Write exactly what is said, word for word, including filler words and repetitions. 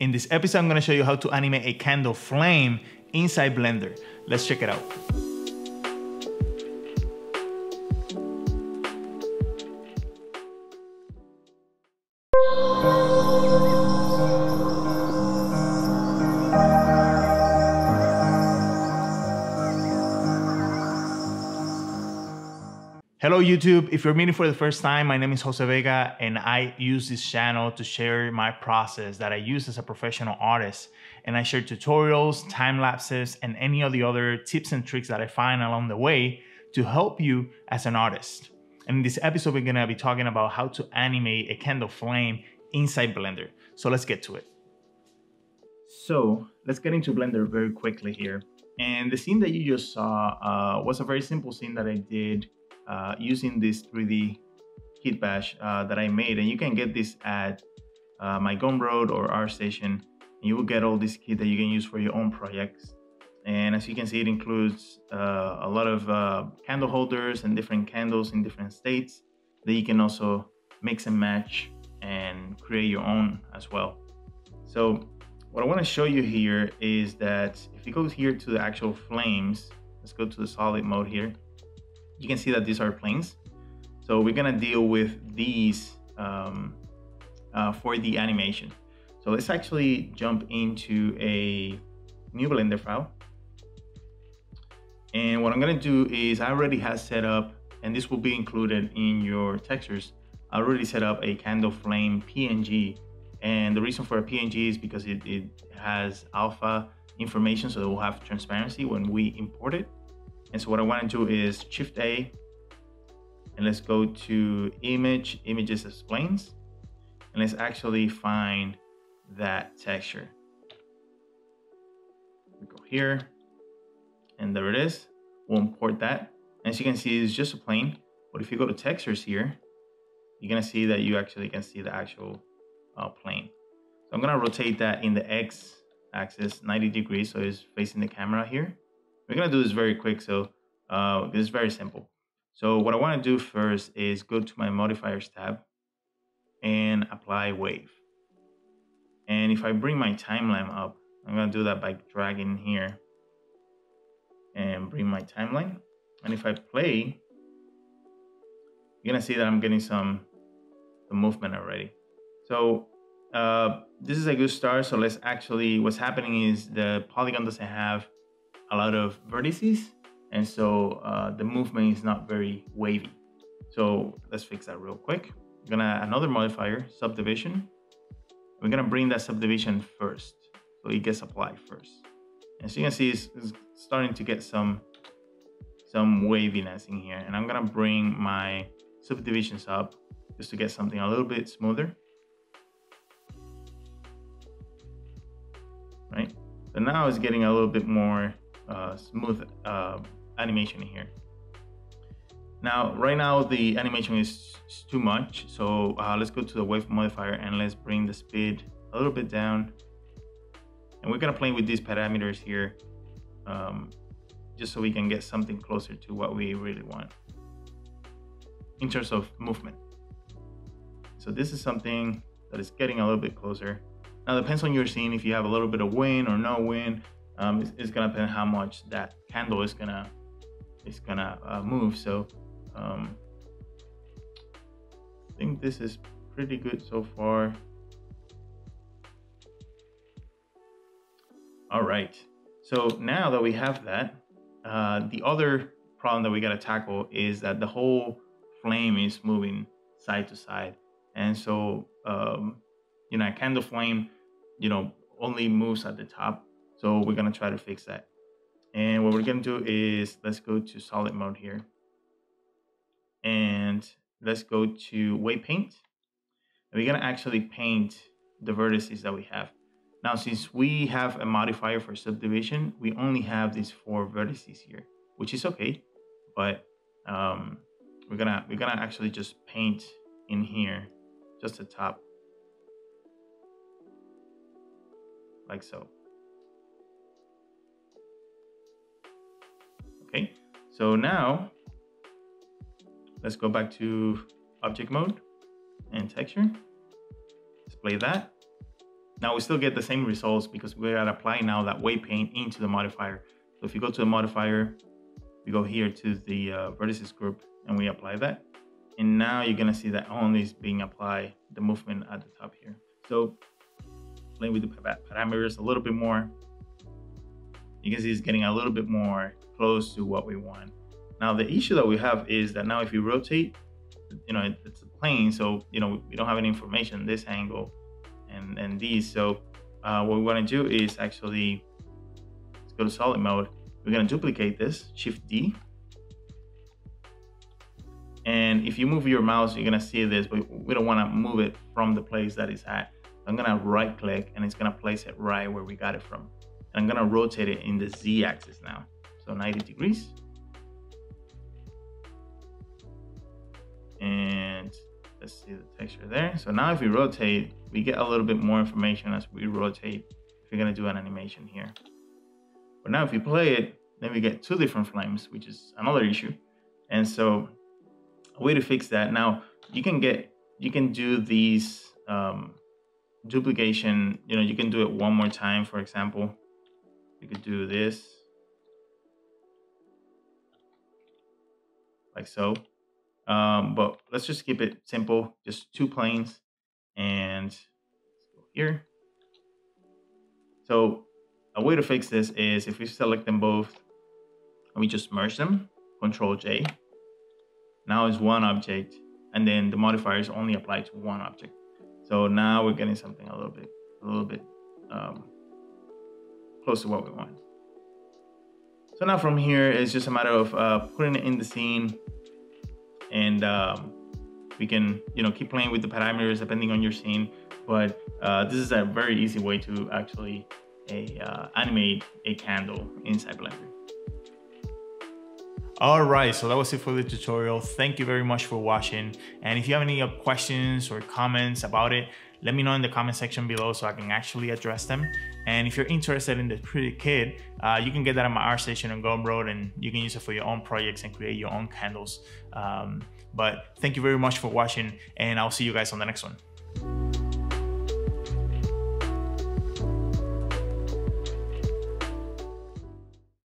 In this episode, I'm gonna show you how to animate a candle flame inside Blender. Let's check it out. Hello YouTube, if you're meeting for the first time, my name is Jose Vega and I use this channel to share my process that I use as a professional artist. And I share tutorials, time lapses, and any of the other tips and tricks that I find along the way to help you as an artist. And in this episode, we're gonna be talking about how to animate a candle flame inside Blender. So let's get to it. So let's get into Blender very quickly here. And the scene that you just saw uh, was a very simple scene that I did Uh, using this three D heat bash uh, that I made. And you can get this at uh, my Gumroad or ArtStation. You will get all this kit that you can use for your own projects. And as you can see, it includes uh, a lot of uh, candle holders and different candles in different states that you can also mix and match and create your own as well. So what I want to show you here is that if you go here to the actual flames, let's go to the solid mode here. You can see that these are planes. So we're gonna deal with these um, uh, for the animation. So let's actually jump into a new Blender file. And what I'm gonna do is I already have set up, and this will be included in your textures. I already set up a candle flame P N G. And the reason for a P N G is because it, it has alpha information, so it will have transparency when we import it. And so what I want to do is Shift A, and let's go to image, images as planes, and let's actually find that texture. We go here, and there it is. We'll import that. And as you can see, it's just a plane, but if you go to textures here, you're going to see that you actually can see the actual uh, plane. So I'm going to rotate that in the X axis ninety degrees. So it's facing the camera here. We're gonna do this very quick, so uh, this is very simple. So what I wanna do first is go to my modifiers tab and apply wave. And if I bring my timeline up, I'm gonna do that by dragging here and bring my timeline. And if I play, you're gonna see that I'm getting some the movement already. So uh, this is a good start. So let's actually, what's happening is the polygon doesn't have a lot of vertices, and so uh, the movement is not very wavy. So let's fix that real quick. I'm gonna add another modifier, subdivision. We're gonna bring that subdivision first, so it gets applied first. And so you can see it's, it's starting to get some some waviness in here. And I'm gonna bring my subdivisions up just to get something a little bit smoother. Right. So now it's getting a little bit more Uh, smooth uh, animation in here. Now, right now the animation is too much, so uh, let's go to the wave modifier and let's bring the speed a little bit down. And we're gonna play with these parameters here, um, just so we can get something closer to what we really want in terms of movement. So this is something that is getting a little bit closer. Now, it depends on your scene if you have a little bit of wind or no wind. Um, it's, it's gonna depend how much that candle is gonna is gonna uh, move. So um, I think this is pretty good so far. All right. So now that we have that, uh, the other problem that we gotta tackle is that the whole flame is moving side to side, and so um, you know, a candle flame, you know, only moves at the top. So we're gonna try to fix that. And what we're gonna do is, let's go to solid mode here. And let's go to wave paint. And we're gonna actually paint the vertices that we have. Now, since we have a modifier for subdivision, we only have these four vertices here, which is okay. But um, we're gonna we're gonna actually just paint in here, just the top, like so. Okay, so now let's go back to object mode and texture. Let's play that. Now we still get the same results because we are applying now that weight paint into the modifier. So if you go to the modifier, we go here to the uh, vertices group and we apply that. And now you're gonna see that only is being applied the movement at the top here. So playing with the parameters a little bit more, you can see it's getting a little bit more close to what we want. Now the issue that we have is that now if you rotate, you know, it's a plane, so you know we don't have any information this angle and and these. So uh, what we want to do is actually let's go to solid mode. We're going to duplicate this, Shift D, and if you move your mouse, you're going to see this, but we don't want to move it from the place that it's at. I'm going to right click and it's going to place it right where we got it from. And I'm going to rotate it in the Z axis now, so ninety degrees. And let's see the texture there. So now if we rotate, we get a little bit more information as we rotate if you're going to do an animation here. But now if you play it, then we get two different flames, which is another issue. And so a way to fix that, now you can get, you can do these um, duplication, you know, you can do it one more time. For example, you could do this like so. Um, but let's just keep it simple, just two planes, and let's go here. So a way to fix this is if we select them both and we just merge them, Control J. Now it's one object, and then the modifiers only apply to one object. So now we're getting something a little bit, a little bit um, close to what we want. So now from here, it's just a matter of uh, putting it in the scene. And um, we can, you know, keep playing with the parameters depending on your scene. But uh, this is a very easy way to actually a, uh, animate a candle inside Blender. All right, so that was it for the tutorial. Thank you very much for watching. And if you have any questions or comments about it, let me know in the comment section below so I can actually address them. And if you're interested in the pretty kit, uh, you can get that at my ArtStation on Gumroad, and you can use it for your own projects and create your own candles. Um, but thank you very much for watching, and I'll see you guys on the next one.